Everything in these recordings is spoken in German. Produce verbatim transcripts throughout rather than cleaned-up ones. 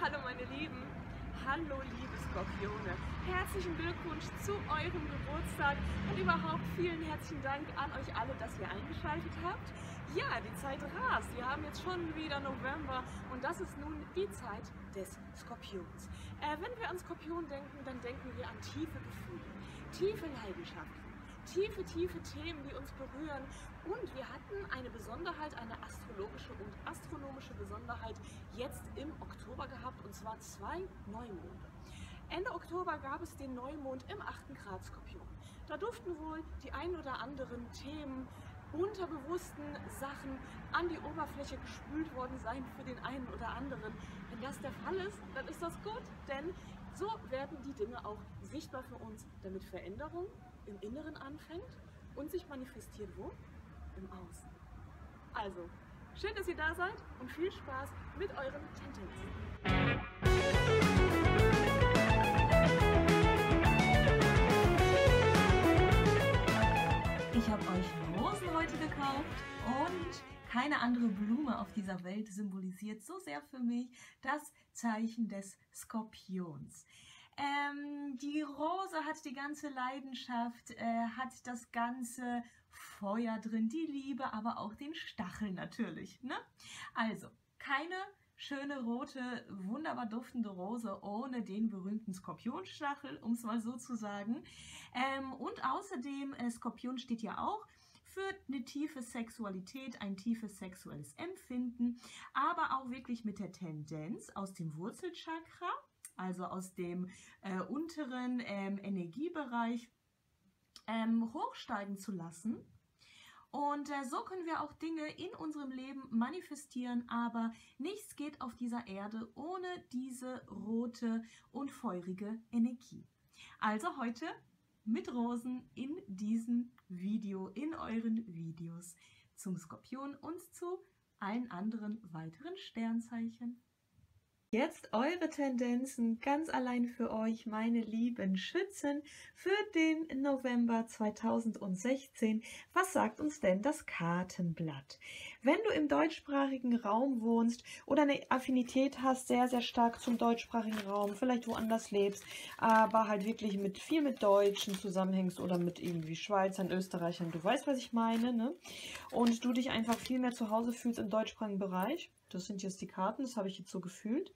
Hallo meine Lieben, hallo Liebesskorpione, herzlichen Glückwunsch zu eurem Geburtstag und überhaupt vielen herzlichen Dank an euch alle, dass ihr eingeschaltet habt. Ja, die Zeit rast, wir haben jetzt schon wieder November und das ist nun die Zeit des Skorpions. Äh, wenn wir an Skorpion denken, dann denken wir an tiefe Gefühle, tiefe Leidenschaften, tiefe, tiefe Themen, die uns berühren. Und wir hatten eine Besonderheit, eine astrologische und astronomische Besonderheit jetzt im Oktober gehabt, und zwar zwei Neumonde. Ende Oktober gab es den Neumond im achten Grad Skorpion. Da durften wohl die ein oder anderen Themen, unterbewussten Sachen an die Oberfläche gespült worden sein für den einen oder anderen. Wenn das der Fall ist, dann ist das gut, denn so werden die Dinge auch sichtbar für uns, damit Veränderung im Inneren anfängt und sich manifestiert wo? Im Außen. Also, schön, dass ihr da seid und viel Spaß mit euren Tendenzen. Ich habe euch Rosen heute gekauft und keine andere Blume auf dieser Welt symbolisiert so sehr für mich das Zeichen des Skorpions. Ähm, die Rose hat die ganze Leidenschaft, äh, hat das ganze Feuer drin, die Liebe, aber auch den Stachel natürlich, ne? Also, keine schöne, rote, wunderbar duftende Rose ohne den berühmten Skorpionstachel, um es mal so zu sagen. Ähm, und außerdem, äh, Skorpion steht ja auch für eine tiefe Sexualität, ein tiefes sexuelles Empfinden, aber auch wirklich mit der Tendenz aus dem Wurzelchakra, also aus dem äh, unteren ähm, Energiebereich, ähm, hochsteigen zu lassen. Und äh, so können wir auch Dinge in unserem Leben manifestieren, aber nichts geht auf dieser Erde ohne diese rote und feurige Energie. Also heute mit Rosen in diesem Video, in euren Videos zum Skorpion und zu allen anderen weiteren Sternzeichen. Jetzt eure Tendenzen ganz allein für euch, meine lieben Schützen, für den November zweitausendsechzehn. Was sagt uns denn das Kartenblatt? Wenn du im deutschsprachigen Raum wohnst oder eine Affinität hast, sehr, sehr stark zum deutschsprachigen Raum, vielleicht woanders lebst, aber halt wirklich mit viel mit Deutschen zusammenhängst oder mit irgendwie Schweizern, Österreichern, du weißt, was ich meine, ne? Und du dich einfach viel mehr zu Hause fühlst im deutschsprachigen Bereich, das sind jetzt die Karten, das habe ich jetzt so gefühlt,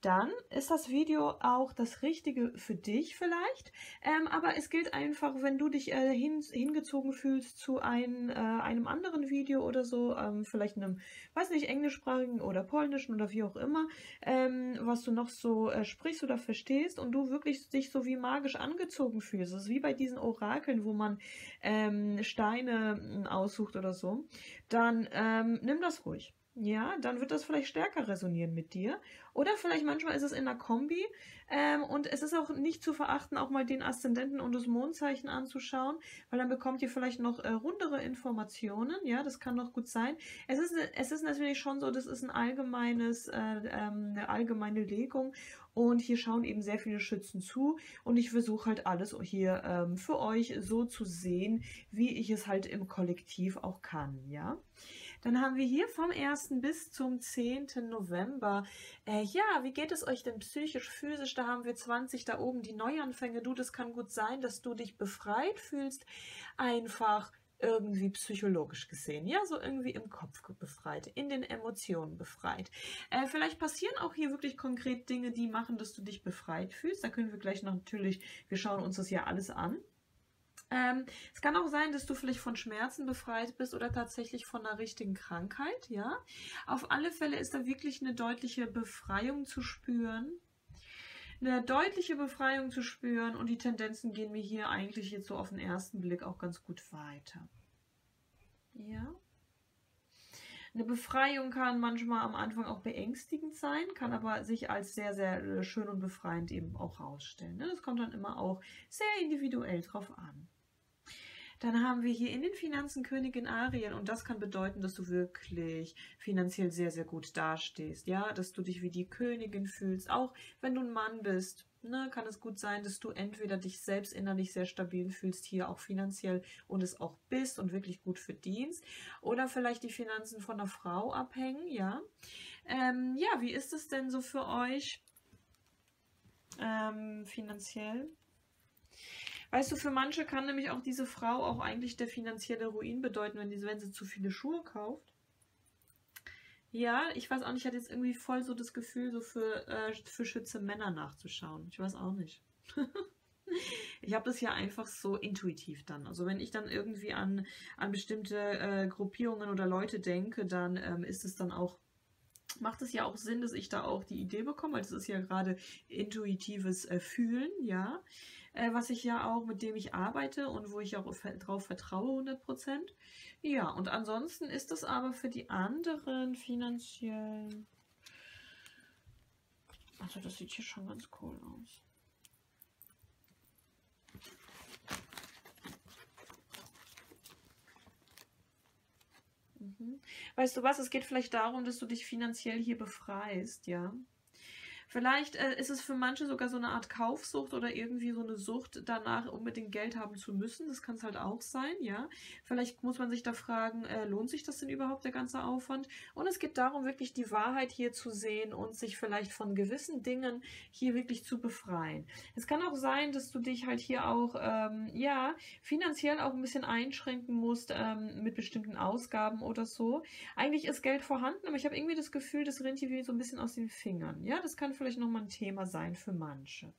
dann ist das Video auch das Richtige für dich vielleicht. Ähm, aber es gilt einfach, wenn du dich äh, hin, hingezogen fühlst zu ein, äh, einem anderen Video oder so, ähm, vielleicht einem, weiß nicht, englischsprachigen oder polnischen oder wie auch immer, ähm, was du noch so äh, sprichst oder verstehst und du wirklich dich so wie magisch angezogen fühlst. Das ist wie bei diesen Orakeln, wo man ähm, Steine äh, aussucht oder so. Dann ähm, nimm das ruhig. Ja, dann wird das vielleicht stärker resonieren mit dir. Oder vielleicht manchmal ist es in einer Kombi. Ähm, und es ist auch nicht zu verachten, auch mal den Aszendenten und das Mondzeichen anzuschauen, weil dann bekommt ihr vielleicht noch äh, rundere Informationen. Ja, das kann doch gut sein. Es ist, es ist natürlich schon so, das ist ein allgemeines, äh, ähm, eine allgemeine Legung. Und hier schauen eben sehr viele Schützen zu. Und ich versuche halt alles hier ähm, für euch so zu sehen, wie ich es halt im Kollektiv auch kann. Ja. Dann haben wir hier vom ersten bis zum zehnten November. Äh, ja, wie geht es euch denn psychisch, physisch? Da haben wir zwanzig da oben, die Neuanfänge. Du, das kann gut sein, dass du dich befreit fühlst, einfach irgendwie psychologisch gesehen, ja, so irgendwie im Kopf befreit, in den Emotionen befreit. Äh, vielleicht passieren auch hier wirklich konkret Dinge, die machen, dass du dich befreit fühlst. Da können wir gleich noch natürlich, wir schauen uns das ja alles an. Ähm, es kann auch sein, dass du vielleicht von Schmerzen befreit bist oder tatsächlich von einer richtigen Krankheit, ja. Auf alle Fälle ist da wirklich eine deutliche Befreiung zu spüren. Eine deutliche Befreiung zu spüren und die Tendenzen gehen mir hier eigentlich jetzt so auf den ersten Blick auch ganz gut weiter. Ja. Eine Befreiung kann manchmal am Anfang auch beängstigend sein, kann aber sich als sehr, sehr schön und befreiend eben auch rausstellen. Das kommt dann immer auch sehr individuell drauf an. Dann haben wir hier in den Finanzen Königin Arien und das kann bedeuten, dass du wirklich finanziell sehr, sehr gut dastehst, ja, dass du dich wie die Königin fühlst, auch wenn du ein Mann bist. ne, kann es gut sein, dass du entweder dich selbst innerlich sehr stabil fühlst, hier auch finanziell, und es auch bist und wirklich gut verdienst, oder vielleicht die Finanzen von der Frau abhängen, ja. Ähm, ja, wie ist es denn so für euch ähm, finanziell? Weißt du, für manche kann nämlich auch diese Frau auch eigentlich der finanzielle Ruin bedeuten, wenn, die, wenn sie zu viele Schuhe kauft. Ja, ich weiß auch nicht, ich hatte jetzt irgendwie voll so das Gefühl, so für, äh, für Schütze Männer nachzuschauen. Ich weiß auch nicht. Ich habe das ja einfach so intuitiv dann. Also wenn ich dann irgendwie an, an bestimmte äh, Gruppierungen oder Leute denke, dann ähm, ist es dann auch, macht es ja auch Sinn, dass ich da auch die Idee bekomme, weil das ist ja gerade intuitives äh, Fühlen, ja, äh, was ich ja auch, mit dem ich arbeite und wo ich auch drauf vertraue, hundert Prozent. Ja, und ansonsten ist das aber für die anderen finanziell, also das sieht hier schon ganz cool aus. Weißt du was, es geht vielleicht darum, dass du dich finanziell hier befreist, ja. Vielleicht äh, ist es für manche sogar so eine Art Kaufsucht oder irgendwie so eine Sucht danach, unbedingt Geld haben zu müssen. Das kann es halt auch sein, ja. Vielleicht muss man sich da fragen, äh, lohnt sich das denn überhaupt, der ganze Aufwand? Und es geht darum, wirklich die Wahrheit hier zu sehen und sich vielleicht von gewissen Dingen hier wirklich zu befreien. Es kann auch sein, dass du dich halt hier auch, ähm, ja, finanziell auch ein bisschen einschränken musst ähm, mit bestimmten Ausgaben oder so. Eigentlich ist Geld vorhanden, aber ich habe irgendwie das Gefühl, das rennt hier wie so ein bisschen aus den Fingern, ja. Das kann vielleicht nochmal ein Thema sein für manche.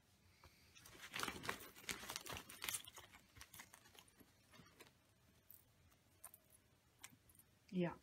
Ja.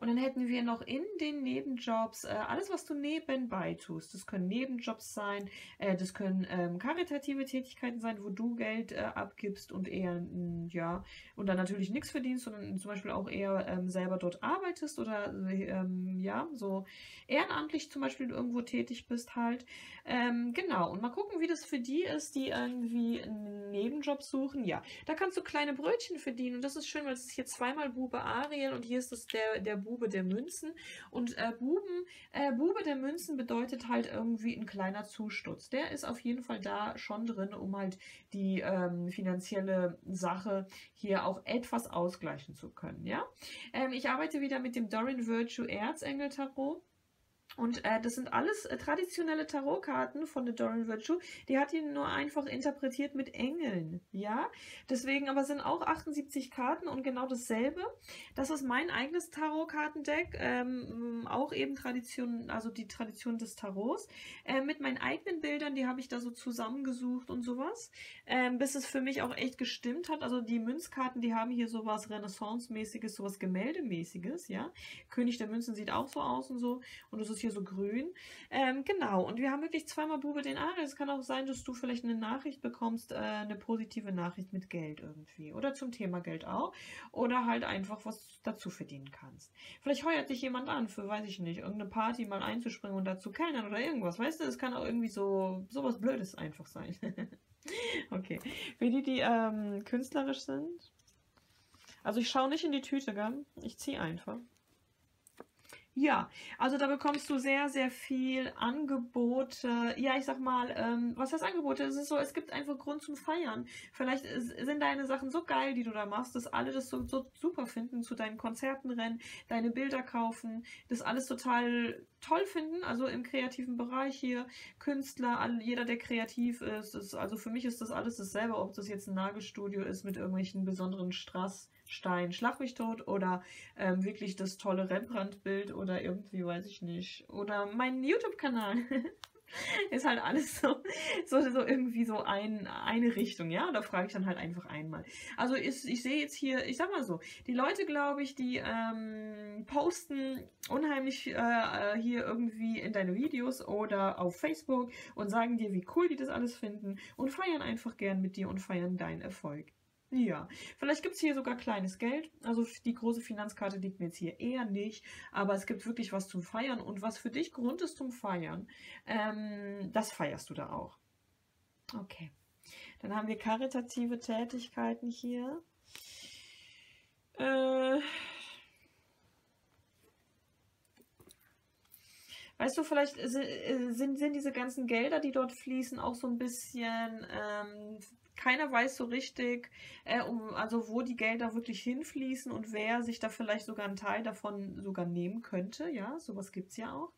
Und dann hätten wir noch in den Nebenjobs äh, alles, was du nebenbei tust. Das können Nebenjobs sein, äh, das können ähm, karitative Tätigkeiten sein, wo du Geld äh, abgibst und eher, mh, ja, und dann natürlich nichts verdienst, sondern zum Beispiel auch eher ähm, selber dort arbeitest oder, ähm, ja, so ehrenamtlich zum Beispiel irgendwo tätig bist halt. Ähm, genau, und mal gucken, wie das für die ist, die irgendwie einen Nebenjob suchen. Ja, da kannst du kleine Brötchen verdienen und das ist schön, weil es ist hier zweimal Bube Ariel und hier ist das der, der Bube der Münzen und äh, Buben, äh, Bube der Münzen bedeutet halt irgendwie ein kleiner Zustutz. Der ist auf jeden Fall da schon drin, um halt die ähm, finanzielle Sache hier auch etwas ausgleichen zu können, ja. Ähm, ich arbeite wieder mit dem Doreen Virtue Erzengel Tarot. Und äh, das sind alles äh, traditionelle Tarotkarten von der Doreen Virtue. Die hat ihn nur einfach interpretiert mit Engeln, ja. Deswegen aber sind auch achtundsiebzig Karten und genau dasselbe. Das ist mein eigenes Tarotkartendeck, ähm, auch eben Tradition, also die Tradition des Tarots. Äh, mit meinen eigenen Bildern, die habe ich da so zusammengesucht und sowas, ähm, bis es für mich auch echt gestimmt hat. Also die Münzkarten, die haben hier sowas Renaissance-mäßiges, sowas Gemäldemäßiges, ja. König der Münzen sieht auch so aus und so. Und das ist hier so grün. Ähm, genau, und wir haben wirklich zweimal Bube den Adel. Es kann auch sein, dass du vielleicht eine Nachricht bekommst, äh, eine positive Nachricht mit Geld irgendwie. Oder zum Thema Geld auch. Oder halt einfach was dazu verdienen kannst. Vielleicht heuert dich jemand an für, weiß ich nicht, irgendeine Party mal einzuspringen und dazu kellnern oder irgendwas. Weißt du, es kann auch irgendwie so sowas Blödes einfach sein. Okay. Für die, die ähm, künstlerisch sind. Also ich schaue nicht in die Tüte, gell? Ich ziehe einfach. Ja, also da bekommst du sehr, sehr viel Angebote. Ja, ich sag mal, ähm, was heißt Angebote? Es ist so, es gibt einfach Grund zum Feiern. Vielleicht ist, sind deine Sachen so geil, die du da machst, dass alle das so, so super finden, zu deinen Konzerten rennen, deine Bilder kaufen, das alles total toll finden, also im kreativen Bereich hier, Künstler, all, jeder, der kreativ ist, ist, also für mich ist das alles dasselbe, ob das jetzt ein Nagelstudio ist mit irgendwelchen besonderen Strass, Stein, Schlag mich tot oder ähm, wirklich das tolle Rembrandt-Bild oder irgendwie, weiß ich nicht, oder mein YouTube-Kanal. Ist halt alles so, so, so irgendwie so ein, eine Richtung, ja, da frage ich dann halt einfach einmal. Also ist, ich sehe jetzt hier, ich sag mal so, die Leute, glaube ich, die ähm, posten unheimlich äh, hier irgendwie in deine Videos oder auf Facebook und sagen dir, wie cool die das alles finden und feiern einfach gern mit dir und feiern deinen Erfolg. Ja, vielleicht gibt es hier sogar kleines Geld, also die große Finanzkarte liegt mir jetzt hier eher nicht, aber es gibt wirklich was zum Feiern und was für dich Grund ist zum Feiern, ähm, das feierst du da auch. Okay, dann haben wir karitative Tätigkeiten hier. Äh... Weißt du, vielleicht sind, sind diese ganzen Gelder, die dort fließen, auch so ein bisschen, ähm, keiner weiß so richtig, äh, um, also wo die Gelder wirklich hinfließen und wer sich da vielleicht sogar einen Teil davon sogar nehmen könnte. Ja, sowas gibt es ja auch.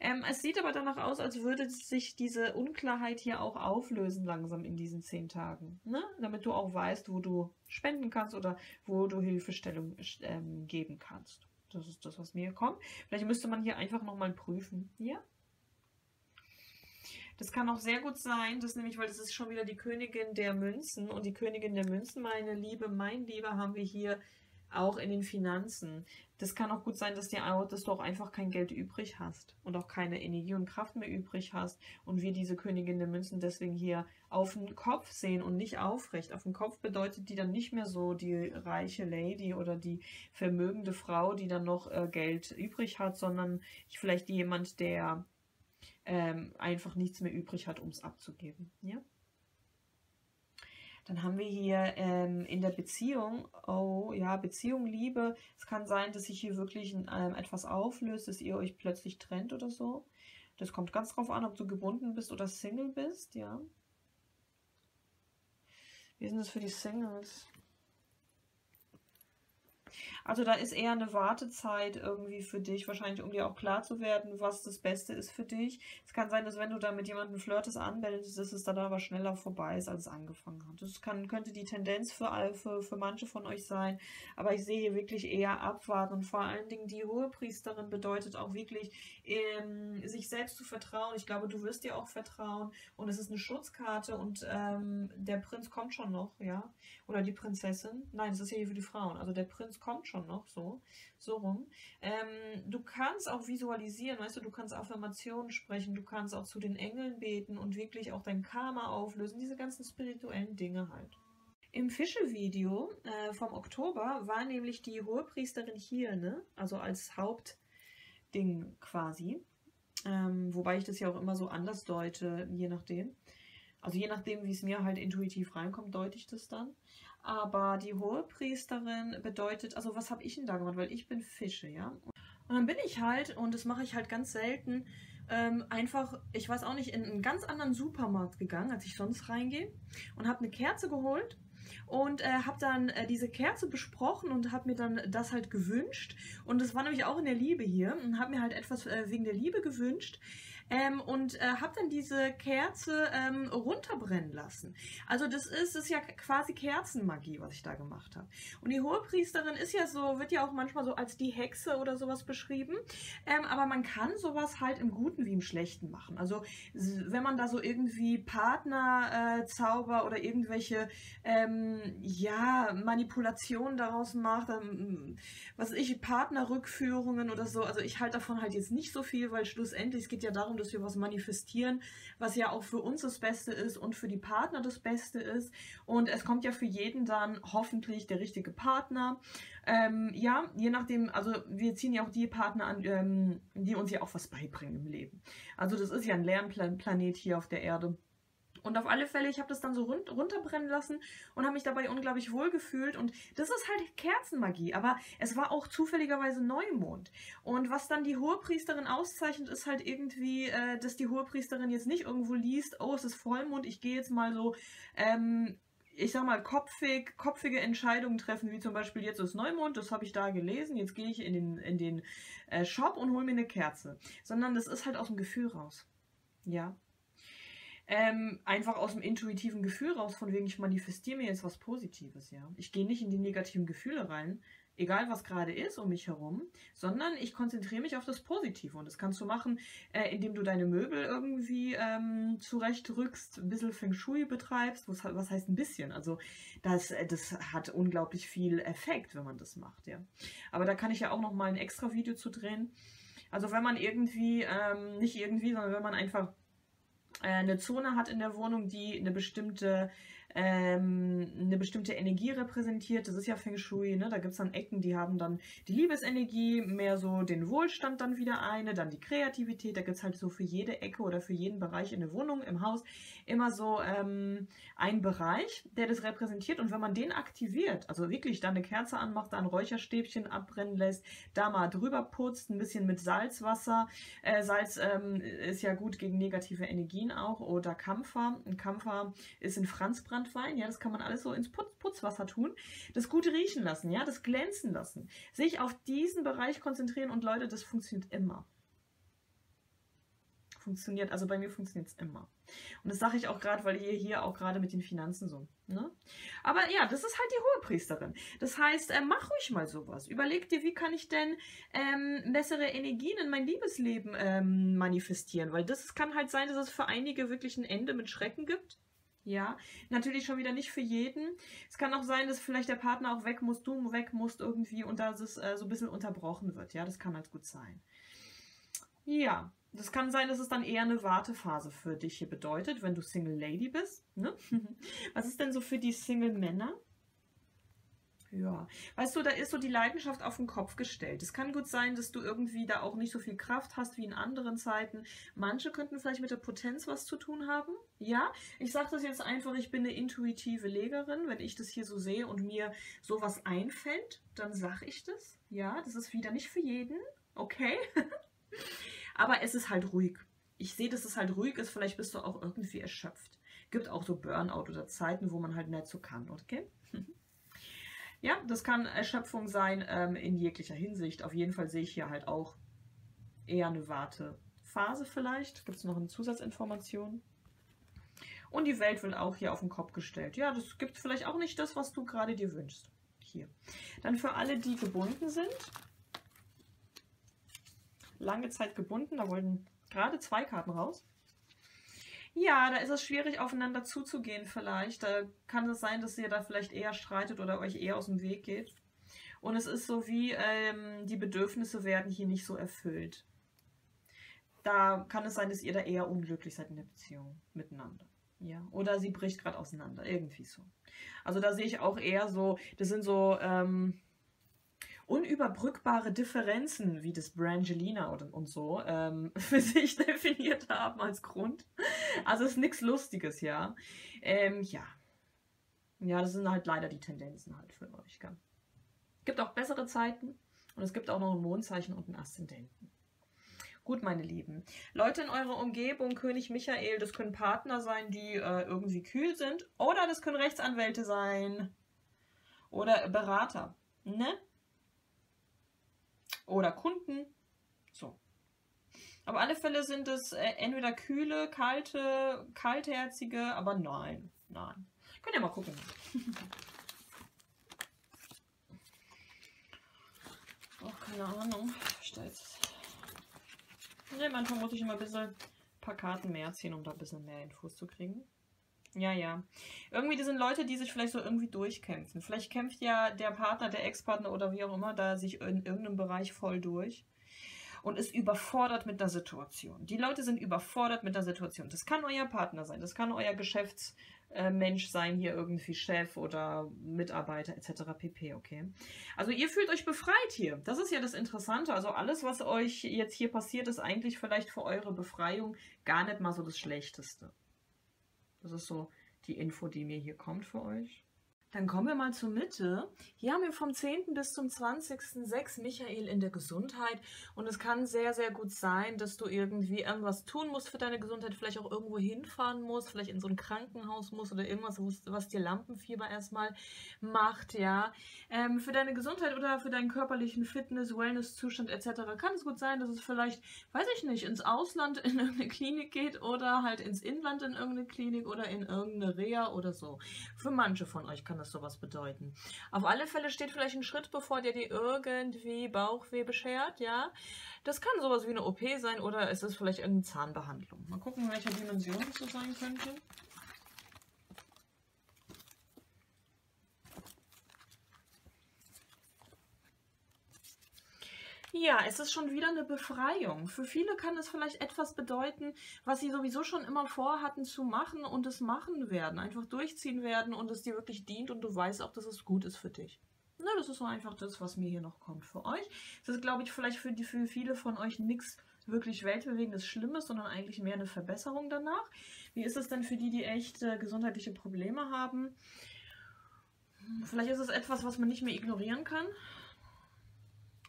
Ähm, es sieht aber danach aus, als würde sich diese Unklarheit hier auch auflösen langsam in diesen zehn Tagen, ne? Damit du auch weißt, wo du spenden kannst oder wo du Hilfestellung ähm, geben kannst. Das ist das, was mir kommt. Vielleicht müsste man hier einfach nochmal prüfen. Ja? Das kann auch sehr gut sein, dass nämlich, weil das ist schon wieder die Königin der Münzen. Und die Königin der Münzen, meine Liebe, mein Lieber, haben wir hier auch in den Finanzen. Das kann auch gut sein, dass, die, dass du auch einfach kein Geld übrig hast und auch keine Energie und Kraft mehr übrig hast und wir diese Königin der Münzen deswegen hier auf den Kopf sehen und nicht aufrecht. Auf den Kopf bedeutet die dann nicht mehr so die reiche Lady oder die vermögende Frau, die dann noch äh, Geld übrig hat, sondern vielleicht jemand, der ähm, einfach nichts mehr übrig hat, um es abzugeben. Ja? Dann haben wir hier ähm, in der Beziehung, oh ja, Beziehung, Liebe. Es kann sein, dass sich hier wirklich ähm, etwas auflöst, dass ihr euch plötzlich trennt oder so. Das kommt ganz drauf an, ob du gebunden bist oder Single bist, ja. Wie sind das für die Singles? Also da ist eher eine Wartezeit irgendwie für dich, wahrscheinlich um dir auch klar zu werden, was das Beste ist für dich. Es kann sein, dass wenn du da mit jemandem flirtest, anbellst, dass es dann aber schneller vorbei ist, als es angefangen hat. Das kann, könnte die Tendenz für, alle, für, für manche von euch sein, aber ich sehe hier wirklich eher abwarten und vor allen Dingen die Hohepriesterin bedeutet auch wirklich, ähm, sich selbst zu vertrauen. Ich glaube, du wirst dir auch vertrauen und es ist eine Schutzkarte und ähm, der Prinz kommt schon noch, ja, oder die Prinzessin. Nein, das ist ja hier für die Frauen, also der Prinz kommt schon noch, so, so rum. Ähm, du kannst auch visualisieren, weißt du, du kannst Affirmationen sprechen, du kannst auch zu den Engeln beten und wirklich auch dein Karma auflösen, diese ganzen spirituellen Dinge halt. Im Fische-Video äh, vom Oktober war nämlich die Hohepriesterin hier, ne, also als Hauptding quasi, ähm, wobei ich das ja auch immer so anders deute, je nachdem. Also je nachdem, wie es mir halt intuitiv reinkommt, deute ich das dann. Aber die Hohepriesterin bedeutet, also was habe ich denn da gemacht? Weil ich bin Fische, ja. Und dann bin ich halt, und das mache ich halt ganz selten, ähm, einfach, ich weiß auch nicht, in einen ganz anderen Supermarkt gegangen, als ich sonst reingehe. Und habe eine Kerze geholt und äh, habe dann äh, diese Kerze besprochen und habe mir dann das halt gewünscht. Und das war nämlich auch in der Liebe hier. Und habe mir halt etwas äh, wegen der Liebe gewünscht. Ähm, und äh, habe dann diese Kerze ähm, runterbrennen lassen. Also das ist, das ist ja quasi Kerzenmagie, was ich da gemacht habe. Und die Hohepriesterin ist ja so, wird ja auch manchmal so als die Hexe oder sowas beschrieben. Ähm, aber man kann sowas halt im Guten wie im Schlechten machen. Also wenn man da so irgendwie Partnerzauber äh, oder irgendwelche ähm, ja, Manipulationen daraus macht, dann, was weiß ich, Partnerrückführungen oder so. Also ich halte davon halt jetzt nicht so viel, weil schlussendlich, es geht ja darum, dass wir was manifestieren, was ja auch für uns das Beste ist und für die Partner das Beste ist. Und es kommt ja für jeden dann hoffentlich der richtige Partner. Ähm, ja, je nachdem, also wir ziehen ja auch die Partner an, ähm, die uns ja auch was beibringen im Leben. Also das ist ja ein Lernplanet hier auf der Erde. Und auf alle Fälle, ich habe das dann so run runterbrennen lassen und habe mich dabei unglaublich wohl gefühlt. Und das ist halt Kerzenmagie, aber es war auch zufälligerweise Neumond. Und was dann die Hohepriesterin auszeichnet, ist halt irgendwie, äh, dass die Hohepriesterin jetzt nicht irgendwo liest, oh, es ist Vollmond, ich gehe jetzt mal so, ähm, ich sag mal, kopfig, kopfige Entscheidungen treffen, wie zum Beispiel jetzt ist Neumond, das habe ich da gelesen, jetzt gehe ich in den, in den äh, Shop und hole mir eine Kerze. Sondern das ist halt aus dem Gefühl raus. Ja. Ähm, einfach aus dem intuitiven Gefühl raus, von wegen ich manifestiere mir jetzt was Positives, ja. Ich gehe nicht in die negativen Gefühle rein, egal was gerade ist um mich herum, sondern ich konzentriere mich auf das Positive. Und das kannst du machen, äh, indem du deine Möbel irgendwie ähm, zurechtrückst, ein bisschen Feng Shui betreibst. Was, was heißt ein bisschen? Also das, das hat unglaublich viel Effekt, wenn man das macht, ja. Aber da kann ich ja auch nochmal ein extra Video zu drehen. Also wenn man irgendwie, ähm, nicht irgendwie, sondern wenn man einfach eine Zone hat in der Wohnung, die eine bestimmte ähm, eine bestimmte Energie repräsentiert. Das ist ja Feng Shui, ne? Da gibt es dann Ecken, die haben dann die Liebesenergie, mehr so den Wohlstand dann wieder eine, dann die Kreativität. Da gibt es halt so für jede Ecke oder für jeden Bereich in der Wohnung, im Haus, immer so ähm, einen Bereich, der das repräsentiert. Und wenn man den aktiviert, also wirklich da eine Kerze anmacht, da ein Räucherstäbchen abbrennen lässt, da mal drüber putzt, ein bisschen mit Salzwasser. Äh, Salz ähm, ist ja gut gegen negative Energien auch, oder Kampfer. Ein Kampfer ist ein Franzbranntwein, ja, das kann man alles so ins Putz Putzwasser tun. Das gut riechen lassen, ja, das glänzen lassen. Sich auf diesen Bereich konzentrieren, und Leute, das funktioniert immer. Funktioniert, also bei mir funktioniert es immer. Und das sage ich auch gerade, weil ihr hier auch gerade mit den Finanzen so, ne? Aber ja, das ist halt die Hohepriesterin. Das heißt, äh, mach ruhig mal sowas. Überleg dir, wie kann ich denn ähm, bessere Energien in mein Liebesleben ähm, manifestieren? Weil das kann halt sein, dass es für einige wirklich ein Ende mit Schrecken gibt. Ja, natürlich schon wieder nicht für jeden. Es kann auch sein, dass vielleicht der Partner auch weg muss, du weg musst irgendwie, und dass es äh, so ein bisschen unterbrochen wird. Ja, das kann halt gut sein. Ja. Das kann sein, dass es dann eher eine Wartephase für dich hier bedeutet, wenn du Single Lady bist. Ne? Was ist denn so für die Single Männer? Ja, weißt du, da ist so die Leidenschaft auf den Kopf gestellt. Es kann gut sein, dass du irgendwie da auch nicht so viel Kraft hast wie in anderen Zeiten. Manche könnten vielleicht mit der Potenz was zu tun haben. Ja, ich sage das jetzt einfach, ich bin eine intuitive Legerin. Wenn ich das hier so sehe und mir sowas einfällt, dann sage ich das. Ja, das ist wieder nicht für jeden. Okay. Aber es ist halt ruhig. Ich sehe, dass es halt ruhig ist. Vielleicht bist du auch irgendwie erschöpft. Gibt auch so Burnout oder Zeiten, wo man halt nicht so kann, okay? Ja, das kann Erschöpfung sein ähm, in jeglicher Hinsicht. Auf jeden Fall sehe ich hier halt auch eher eine Wartephase vielleicht. Gibt es noch eine Zusatzinformation? Und die Welt wird auch hier auf den Kopf gestellt. Ja, das gibt vielleicht auch nicht das, was du gerade dir wünschst. Hier. Dann für alle, die gebunden sind. Lange Zeit gebunden, da wollten gerade zwei Karten raus. Ja, da ist es schwierig, aufeinander zuzugehen vielleicht. Da kann es sein, dass ihr da vielleicht eher streitet oder euch eher aus dem Weg geht. Und es ist so wie, ähm, die Bedürfnisse werden hier nicht so erfüllt. Da kann es sein, dass ihr da eher unglücklich seid in der Beziehung miteinander. Ja, oder sie bricht gerade auseinander, irgendwie so. Also da sehe ich auch eher so, das sind so... Ähm, unüberbrückbare Differenzen, wie das Brangelina und, und so ähm, für sich definiert haben als Grund. Also ist nichts Lustiges, ja. Ähm, ja. Ja, das sind halt leider die Tendenzen halt für euch. Gell? Es gibt auch bessere Zeiten, und es gibt auch noch ein Mondzeichen und einen Aszendenten. Gut, meine Lieben. Leute in eurer Umgebung, König Michael, das können Partner sein, die äh, irgendwie kühl sind, oder das können Rechtsanwälte sein oder Berater, ne? Oder Kunden. So. Auf alle Fälle sind es äh, entweder kühle, kalte, kaltherzige, aber nein, nein. Könnt ihr mal gucken. Oh, keine Ahnung. Ne, manchmal muss ich immer ein bisschen ein paar Karten mehr ziehen, um da ein bisschen mehr Infos zu kriegen. Ja, ja. Irgendwie, das sind Leute, die sich vielleicht so irgendwie durchkämpfen. Vielleicht kämpft ja der Partner, der Ex-Partner oder wie auch immer, da sich in irgendeinem Bereich voll durch und ist überfordert mit der Situation. Die Leute sind überfordert mit der Situation. Das kann euer Partner sein, das kann euer Geschäftsmensch sein, hier irgendwie Chef oder Mitarbeiter et cetera pp. Okay. Also ihr fühlt euch befreit hier. Das ist ja das Interessante. Also alles, was euch jetzt hier passiert, ist eigentlich vielleicht für eure Befreiung gar nicht mal so das Schlechteste. Das ist so die Info, die mir hier kommt für euch. Dann kommen wir mal zur Mitte. Hier haben wir vom zehnten bis zum zwanzigsten sechsten Michael in der Gesundheit. Und es kann sehr, sehr gut sein, dass du irgendwie irgendwas tun musst für deine Gesundheit, vielleicht auch irgendwo hinfahren musst, vielleicht in so ein Krankenhaus musst oder irgendwas, was dir Lampenfieber erstmal macht, ja. Ähm, für deine Gesundheit oder für deinen körperlichen Fitness, Wellness-Zustand et cetera kann es gut sein, dass es vielleicht, weiß ich nicht, ins Ausland in irgendeine Klinik geht oder halt ins Inland in irgendeine Klinik oder in irgendeine Reha oder so. Für manche von euch kann das sowas bedeuten. Auf alle Fälle steht vielleicht ein Schritt bevor, der dir irgendwie Bauchweh beschert, ja. Das kann sowas wie eine O P sein oder es ist vielleicht irgendeine Zahnbehandlung. Mal gucken, welche Dimension es so sein könnte. Ja, es ist schon wieder eine Befreiung. Für viele kann es vielleicht etwas bedeuten, was sie sowieso schon immer vorhatten zu machen und es machen werden, einfach durchziehen werden und es dir wirklich dient und du weißt auch, dass es gut ist für dich. Na, das ist so einfach das, was mir hier noch kommt für euch. Das ist, glaube ich, vielleicht für, die, für viele von euch nichts wirklich weltbewegendes Schlimmes, sondern eigentlich mehr eine Verbesserung danach. Wie ist es denn für die, die echt äh, gesundheitliche Probleme haben? Vielleicht ist es etwas, was man nicht mehr ignorieren kann.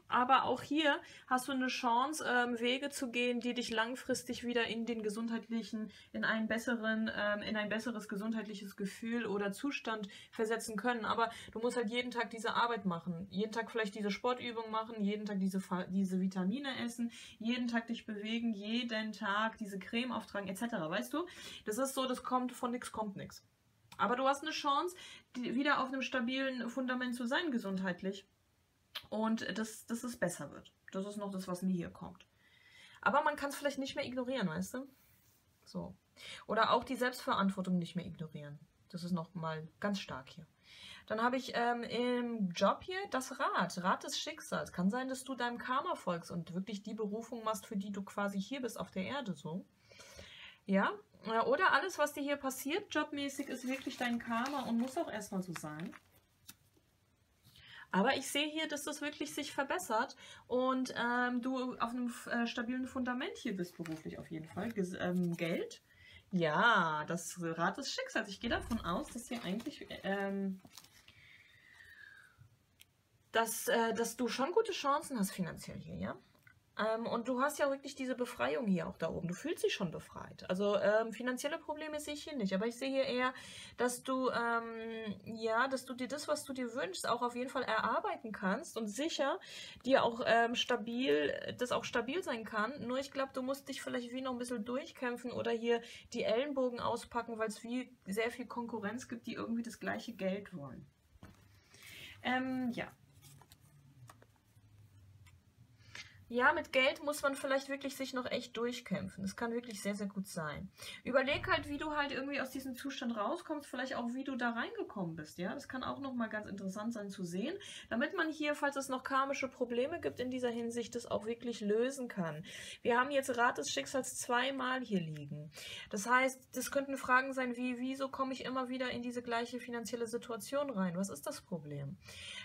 Aber auch hier hast du eine Chance, ähm, Wege zu gehen, die dich langfristig wieder in den gesundheitlichen, in einen besseren, ähm, in ein besseres gesundheitliches Gefühl oder Zustand versetzen können. Aber du musst halt jeden Tag diese Arbeit machen, jeden Tag vielleicht diese Sportübung machen, jeden Tag diese, diese Vitamine essen, jeden Tag dich bewegen, jeden Tag diese Creme auftragen et cetera. Weißt du, das ist so, das kommt von nichts, kommt nichts. Aber du hast eine Chance, wieder auf einem stabilen Fundament zu sein gesundheitlich. Und dass, dass es besser wird. Das ist noch das, was mir hier kommt. Aber man kann es vielleicht nicht mehr ignorieren, weißt du? So. Oder auch die Selbstverantwortung nicht mehr ignorieren. Das ist nochmal ganz stark hier. Dann habe ich ähm, im Job hier das Rad. Rad des Schicksals. Kann sein, dass du deinem Karma folgst und wirklich die Berufung machst, für die du quasi hier bist auf der Erde. So. Ja? Oder alles, was dir hier passiert, jobmäßig, ist wirklich dein Karma und muss auch erstmal so sein. Aber ich sehe hier, dass das wirklich sich verbessert und ähm, du auf einem äh, stabilen Fundament hier bist, beruflich auf jeden Fall. Ges ähm, Geld, ja, das Rad des Schicksals. Ich gehe davon aus, dass hier eigentlich, ähm, dass, äh, dass du schon gute Chancen hast finanziell hier, ja. Ähm, und du hast ja wirklich diese Befreiung hier auch da oben. Du fühlst dich schon befreit. Also ähm, finanzielle Probleme sehe ich hier nicht. Aber ich sehe hier eher, dass du, ähm, ja, dass du dir das, was du dir wünschst, auch auf jeden Fall erarbeiten kannst und sicher dir auch ähm, stabil, das auch stabil sein kann. Nur ich glaube, du musst dich vielleicht wie noch ein bisschen durchkämpfen oder hier die Ellenbogen auspacken, weil es wie sehr viel Konkurrenz gibt, die irgendwie das gleiche Geld wollen. Ähm, ja. Ja, mit Geld muss man vielleicht wirklich sich noch echt durchkämpfen. Das kann wirklich sehr, sehr gut sein. Überleg halt, wie du halt irgendwie aus diesem Zustand rauskommst, vielleicht auch, wie du da reingekommen bist, ja? Das kann auch nochmal ganz interessant sein zu sehen, damit man hier, falls es noch karmische Probleme gibt in dieser Hinsicht, das auch wirklich lösen kann. Wir haben jetzt Rad des Schicksals zweimal hier liegen. Das heißt, das könnten Fragen sein wie, wieso komme ich immer wieder in diese gleiche finanzielle Situation rein? Was ist das Problem?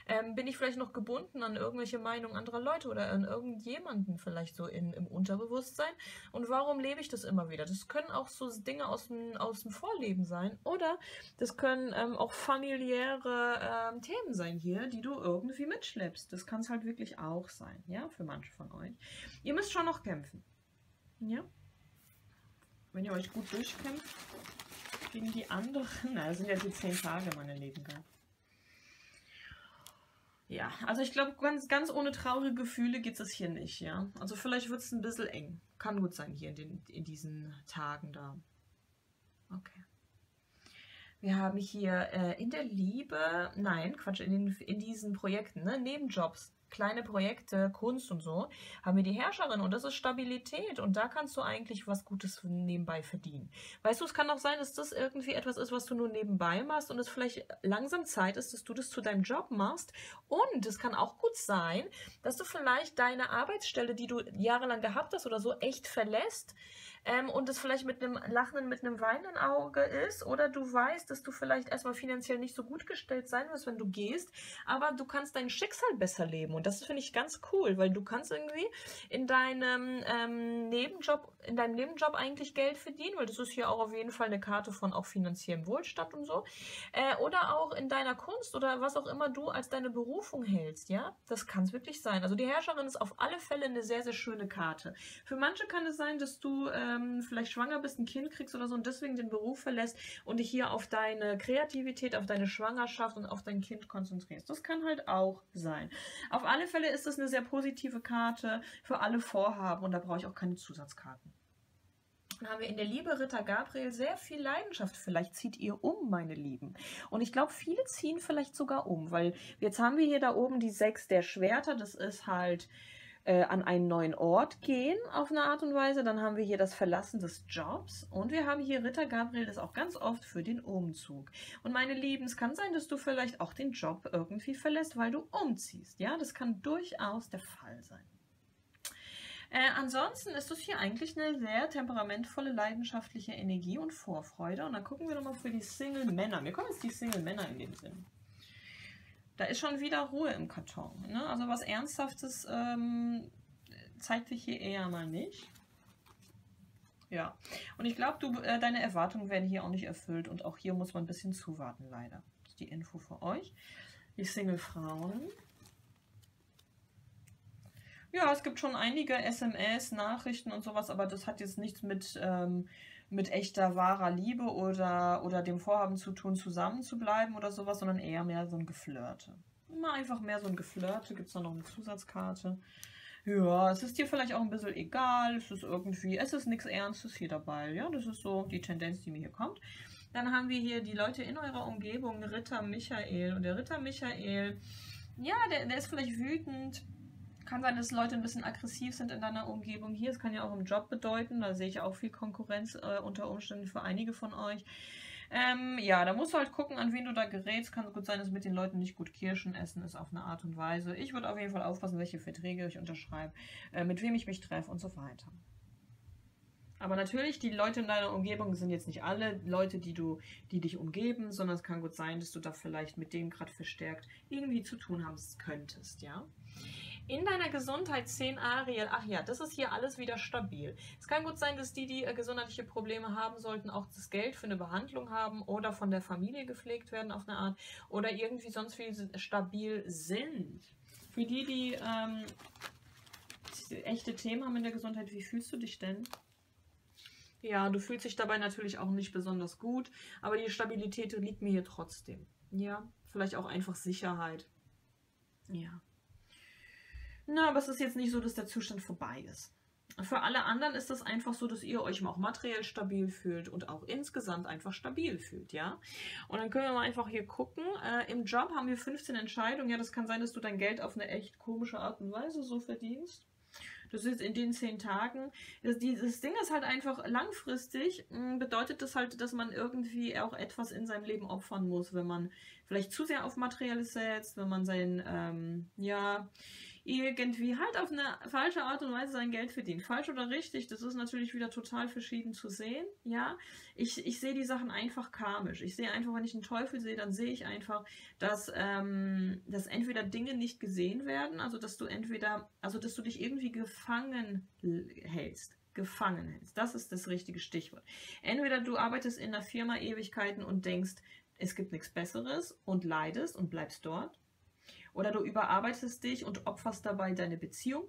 Ähm, bin ich vielleicht noch gebunden an irgendwelche Meinungen anderer Leute oder an irgendjemanden? Jemanden vielleicht so in, im Unterbewusstsein und warum lebe ich das immer wieder? Das können auch so Dinge aus dem, aus dem Vorleben sein oder das können ähm, auch familiäre ähm, Themen sein hier, die du irgendwie mitschleppst. Das kann es halt wirklich auch sein, ja, für manche von euch. Ihr müsst schon noch kämpfen, ja? Wenn ihr euch gut durchkämpft gegen die anderen, na, das sind ja die zehn Tage, meine Lieben, gell? Ja, also ich glaube, ganz, ganz ohne traurige Gefühle geht es hier nicht, ja. Also vielleicht wird es ein bisschen eng. Kann gut sein hier in, den, in diesen Tagen da. Okay. Wir haben hier äh, in der Liebe, nein, Quatsch, in, den, in diesen Projekten, ne, Nebenjobs, kleine Projekte, Kunst und so, haben wir die Herrscherin und das ist Stabilität und da kannst du eigentlich was Gutes nebenbei verdienen. Weißt du, es kann auch sein, dass das irgendwie etwas ist, was du nur nebenbei machst und es vielleicht langsam Zeit ist, dass du das zu deinem Job machst und es kann auch gut sein, dass du vielleicht deine Arbeitsstelle, die du jahrelang gehabt hast oder so, echt verlässt ähm, und das vielleicht mit einem lachenden, mit einem weinenden Auge ist oder du weißt, dass du vielleicht erstmal finanziell nicht so gut gestellt sein wirst, wenn du gehst, aber du kannst dein Schicksal besser leben. Und das finde ich ganz cool, weil du kannst irgendwie in deinem, ähm, Nebenjob, in deinem Nebenjob eigentlich Geld verdienen, weil das ist hier auch auf jeden Fall eine Karte von auch finanziellem Wohlstand und so. Äh, oder auch in deiner Kunst oder was auch immer du als deine Berufung hältst, ja? Das kann es wirklich sein. Also die Herrscherin ist auf alle Fälle eine sehr, sehr schöne Karte. Für manche kann es sein, dass du ähm, vielleicht schwanger bist, ein Kind kriegst oder so und deswegen den Beruf verlässt und dich hier auf deine Kreativität, auf deine Schwangerschaft und auf dein Kind konzentrierst. Das kann halt auch sein. Auf Auf alle Fälle ist es eine sehr positive Karte für alle Vorhaben und da brauche ich auch keine Zusatzkarten. Dann haben wir in der Liebe Ritter Gabriel sehr viel Leidenschaft. Vielleicht zieht ihr um, meine Lieben. Und ich glaube, viele ziehen vielleicht sogar um, weil jetzt haben wir hier da oben die sechs der Schwerter. Das ist halt äh, an einen neuen Ort gehen auf eine Art und Weise. Dann haben wir hier das Verlassen des Jobs und wir haben hier Ritter Gabriel, das auch ganz oft für den Umzug. Und meine Lieben, es kann sein, dass du vielleicht auch den Job irgendwie verlässt, weil du umziehst. Ja, das kann durchaus der Fall sein. Äh, ansonsten ist es hier eigentlich eine sehr temperamentvolle, leidenschaftliche Energie und Vorfreude. Und dann gucken wir nochmal für die Single-Männer. Mir kommen jetzt die Single-Männer in den Sinn. Da ist schon wieder Ruhe im Karton. Ne? Also was Ernsthaftes ähm, zeigt sich hier eher mal nicht. Ja, und ich glaube, du, äh, deine Erwartungen werden hier auch nicht erfüllt. Und auch hier muss man ein bisschen zuwarten, leider. Das ist die Info für euch. Die Single-Frauen. Ja, es gibt schon einige S M S, Nachrichten und sowas, aber das hat jetzt nichts mit, ähm, mit echter, wahrer Liebe oder, oder dem Vorhaben zu tun, zusammen zu bleiben oder sowas, sondern eher mehr so ein Geflirte. Immer einfach mehr so ein Geflirte. Gibt es da noch eine Zusatzkarte? Ja, es ist dir vielleicht auch ein bisschen egal, es ist irgendwie, es ist nichts Ernstes hier dabei. Ja, das ist so die Tendenz, die mir hier kommt. Dann haben wir hier die Leute in eurer Umgebung, Ritter Michael. Und der Ritter Michael, ja, der, der ist vielleicht wütend. Kann sein, dass Leute ein bisschen aggressiv sind in deiner Umgebung hier. Es kann ja auch im Job bedeuten. Da sehe ich auch viel Konkurrenz äh, unter Umständen für einige von euch. Ähm, ja, da musst du halt gucken, an wen du da gerätst. Kann gut sein, dass mit den Leuten nicht gut Kirschen essen ist auf eine Art und Weise. Ich würde auf jeden Fall aufpassen, welche Verträge ich unterschreibe, äh, mit wem ich mich treffe und so weiter. Aber natürlich, die Leute in deiner Umgebung sind jetzt nicht alle Leute, die, du, die dich umgeben, sondern es kann gut sein, dass du da vielleicht mit denen gerade verstärkt irgendwie zu tun haben könntest, ja? In deiner Gesundheit zehn Ariel, ach ja, das ist hier alles wieder stabil. Es kann gut sein, dass die, die gesundheitliche Probleme haben sollten, auch das Geld für eine Behandlung haben oder von der Familie gepflegt werden auf eine Art oder irgendwie sonst wie stabil sind. Für die, die ähm, echte Themen haben in der Gesundheit, wie fühlst du dich denn? Ja, du fühlst dich dabei natürlich auch nicht besonders gut, aber die Stabilität liegt mir hier trotzdem. Ja, vielleicht auch einfach Sicherheit. Ja. Na, aber es ist jetzt nicht so, dass der Zustand vorbei ist. Für alle anderen ist es einfach so, dass ihr euch auch materiell stabil fühlt und auch insgesamt einfach stabil fühlt, ja? Und dann können wir mal einfach hier gucken. Äh, im Job haben wir fünfzehn Entscheidungen. Ja, das kann sein, dass du dein Geld auf eine echt komische Art und Weise so verdienst. Das ist in den zehn Tagen. Das, dieses Ding ist halt einfach langfristig, bedeutet das halt, dass man irgendwie auch etwas in seinem Leben opfern muss, wenn man vielleicht zu sehr auf Materielles setzt, wenn man sein, ähm, ja, irgendwie halt auf eine falsche Art und Weise sein Geld verdient. Falsch oder richtig, das ist natürlich wieder total verschieden zu sehen, ja. Ich, ich sehe die Sachen einfach karmisch. Ich sehe einfach, wenn ich einen Teufel sehe, dann sehe ich einfach, dass, ähm, dass entweder Dinge nicht gesehen werden, also dass du entweder, also dass du dich irgendwie gefangen hältst. Gefangen hältst. Das ist das richtige Stichwort. Entweder du arbeitest in einer Firma Ewigkeiten und denkst, es gibt nichts Besseres und leidest und bleibst dort. Oder du überarbeitest dich und opferst dabei deine Beziehung.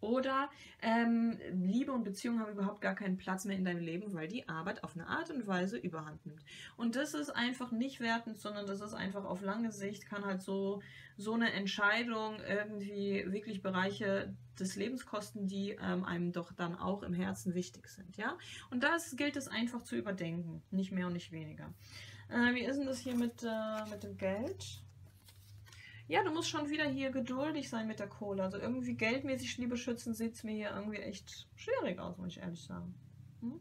Oder ähm, Liebe und Beziehung haben überhaupt gar keinen Platz mehr in deinem Leben, weil die Arbeit auf eine Art und Weise überhand nimmt. Und das ist einfach nicht wertend, sondern das ist einfach auf lange Sicht, kann halt so, so eine Entscheidung irgendwie wirklich Bereiche des Lebens kosten, die ähm, einem doch dann auch im Herzen wichtig sind. Ja? Und das gilt es einfach zu überdenken, nicht mehr und nicht weniger. Äh, wie ist denn das hier mit, äh, mit dem Geld? Ja, du musst schon wieder hier geduldig sein mit der Kohle. Also irgendwie geldmäßig, liebe Schützen, sieht es mir hier irgendwie echt schwierig aus, muss ich ehrlich sagen. Hm?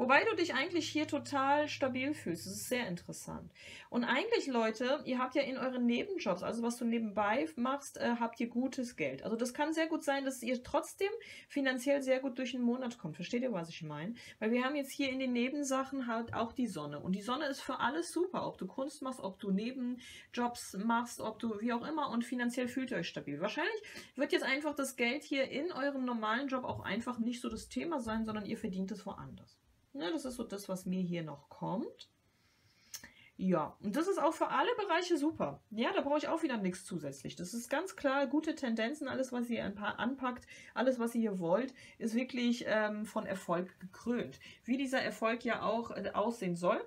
Wobei du dich eigentlich hier total stabil fühlst. Das ist sehr interessant. Und eigentlich, Leute, ihr habt ja in euren Nebenjobs, also was du nebenbei machst, äh, habt ihr gutes Geld. Also das kann sehr gut sein, dass ihr trotzdem finanziell sehr gut durch den Monat kommt. Versteht ihr, was ich meine? Weil wir haben jetzt hier in den Nebensachen halt auch die Sonne. Und die Sonne ist für alles super. Ob du Kunst machst, ob du Nebenjobs machst, ob du wie auch immer. Und finanziell fühlt ihr euch stabil. Wahrscheinlich wird jetzt einfach das Geld hier in eurem normalen Job auch einfach nicht so das Thema sein, sondern ihr verdient es woanders. Ne, das ist so das, was mir hier noch kommt. Ja, und das ist auch für alle Bereiche super. Ja, da brauche ich auch wieder nichts zusätzlich. Das ist ganz klar, gute Tendenzen, alles, was ihr anpackt, alles, was ihr hier wollt, ist wirklich ähm, von Erfolg gekrönt. Wie dieser Erfolg ja auch äh, aussehen soll,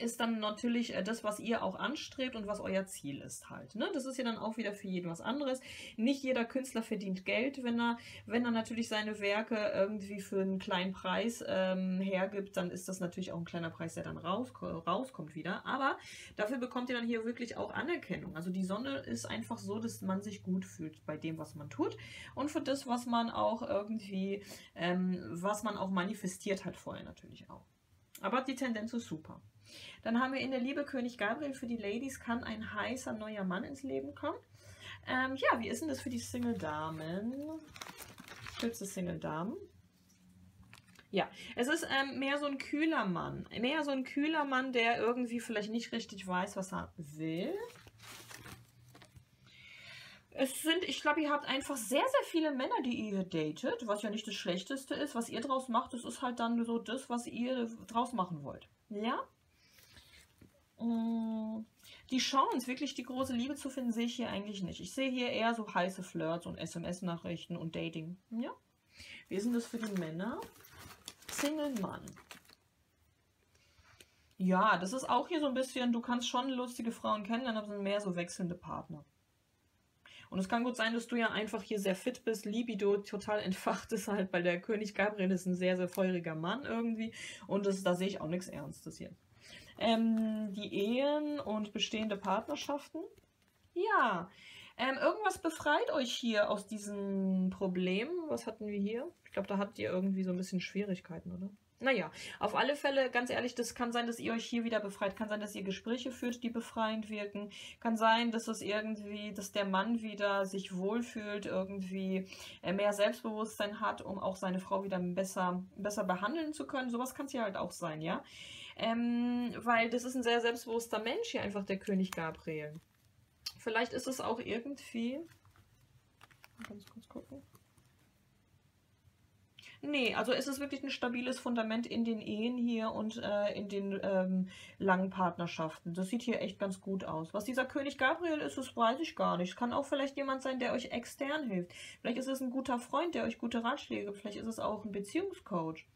ist dann natürlich das, was ihr auch anstrebt und was euer Ziel ist halt. Ne? Das ist ja dann auch wieder für jeden was anderes. Nicht jeder Künstler verdient Geld, wenn er, wenn er natürlich seine Werke irgendwie für einen kleinen Preis ähm, hergibt, dann ist das natürlich auch ein kleiner Preis, der dann raus, rauskommt wieder. Aber dafür bekommt ihr dann hier wirklich auch Anerkennung. Also die Sonne ist einfach so, dass man sich gut fühlt bei dem, was man tut und für das, was man auch irgendwie, ähm, was man auch manifestiert hat vorher natürlich auch. Aber die Tendenz ist super. Dann haben wir in der Liebe König Gabriel für die Ladies, kann ein heißer neuer Mann ins Leben kommen. Ähm, ja, wie ist denn das für die Single-Damen? Schütze Single-Damen. Ja, es ist ähm, mehr so ein kühler Mann. Mehr so ein kühler Mann, der irgendwie vielleicht nicht richtig weiß, was er will. Es sind, ich glaube, ihr habt einfach sehr, sehr viele Männer, die ihr datet, was ja nicht das Schlechteste ist. Was ihr draus macht, das ist halt dann so das, was ihr draus machen wollt. Ja? Die Chance, wirklich die große Liebe zu finden, sehe ich hier eigentlich nicht. Ich sehe hier eher so heiße Flirts und S M S-Nachrichten und Dating. Ja? Wie ist denn das für die Männer? Single-Mann. Ja, das ist auch hier so ein bisschen, du kannst schon lustige Frauen kennenlernen, aber sind mehr so wechselnde Partner. Und es kann gut sein, dass du ja einfach hier sehr fit bist, Libido total entfacht ist halt, weil der König Gabriel ist ein sehr, sehr feuriger Mann irgendwie und das, da sehe ich auch nichts Ernstes hier. Ähm, die Ehen und bestehende Partnerschaften, ja, ähm, irgendwas befreit euch hier aus diesem Problem. Was hatten wir hier? Ich glaube, da hattet ihr irgendwie so ein bisschen Schwierigkeiten, oder? Naja, auf alle Fälle, ganz ehrlich, das kann sein, dass ihr euch hier wieder befreit. Kann sein, dass ihr Gespräche führt, die befreiend wirken. Kann sein, dass es irgendwie, dass der Mann wieder sich wohlfühlt, irgendwie mehr Selbstbewusstsein hat, um auch seine Frau wieder besser, besser behandeln zu können. Sowas kann es ja halt auch sein, ja? Ähm, weil das ist ein sehr selbstbewusster Mensch hier, einfach der König Gabriel. Vielleicht ist es auch irgendwie... Ganz kurz gucken. Nee, also es ist wirklich ein stabiles Fundament in den Ehen hier und äh, in den ähm, langen Partnerschaften. Das sieht hier echt ganz gut aus. Was dieser König Gabriel ist, das weiß ich gar nicht. Es kann auch vielleicht jemand sein, der euch extern hilft. Vielleicht ist es ein guter Freund, der euch gute Ratschläge gibt. Vielleicht ist es auch ein Beziehungscoach.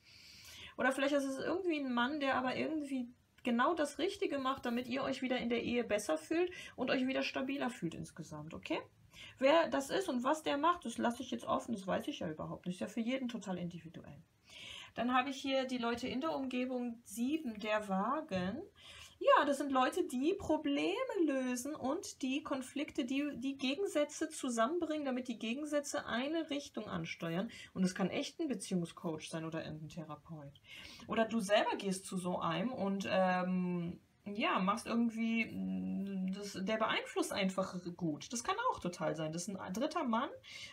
Oder vielleicht ist es irgendwie ein Mann, der aber irgendwie genau das Richtige macht, damit ihr euch wieder in der Ehe besser fühlt und euch wieder stabiler fühlt insgesamt, okay? Wer das ist und was der macht, das lasse ich jetzt offen, das weiß ich ja überhaupt nicht. Ist ja für jeden total individuell. Dann habe ich hier die Leute in der Umgebung sieben, der Wagen. Ja, das sind Leute, die Probleme lösen und die Konflikte, die, die Gegensätze zusammenbringen, damit die Gegensätze eine Richtung ansteuern. Und es kann echt ein Beziehungscoach sein oder ein Therapeut. Oder du selber gehst zu so einem und ähm, ja, machst irgendwie, das, der beeinflusst einfach gut. Das kann auch total sein. Das ist ein dritter Mann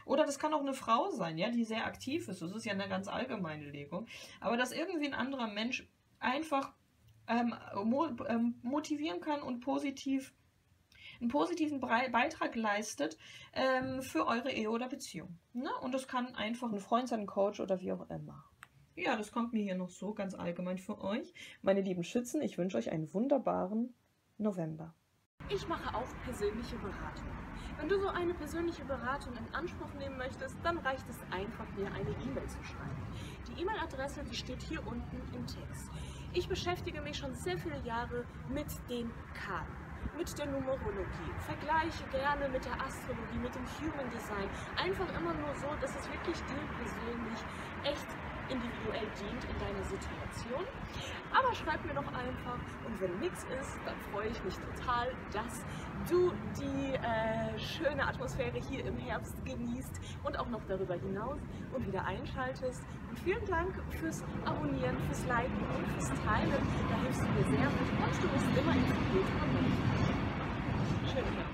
oder das kann auch eine Frau sein, ja, die sehr aktiv ist. Das ist ja eine ganz allgemeine Legung. Aber dass irgendwie ein anderer Mensch einfach Ähm, motivieren kann und positiv, einen positiven Beitrag leistet ähm, für eure Ehe oder Beziehung. Ne? Und das kann einfach ein Freund sein, ein Coach oder wie auch immer. Ja, das kommt mir hier noch so ganz allgemein für euch. Meine lieben Schützen, ich wünsche euch einen wunderbaren November. Ich mache auch persönliche Beratung. Wenn du so eine persönliche Beratung in Anspruch nehmen möchtest, dann reicht es einfach, mir eine E-Mail zu schreiben. Die E-Mail-Adresse, die steht hier unten im Text. Ich beschäftige mich schon sehr viele Jahre mit den Karten, mit der Numerologie, vergleiche gerne mit der Astrologie, mit dem Human Design. Einfach immer nur so, dass es wirklich dir persönlich echt individuell dient in deiner Situation. Aber schreib mir doch einfach und wenn nichts ist, dann freue ich mich total, dass du die äh, schöne Atmosphäre hier im Herbst genießt und auch noch darüber hinaus und wieder einschaltest. Und vielen Dank fürs Abonnieren, fürs Liken und fürs Teilen. Da hilfst du mir sehr und du bist immer inspiriert von mir. Schönen Tag.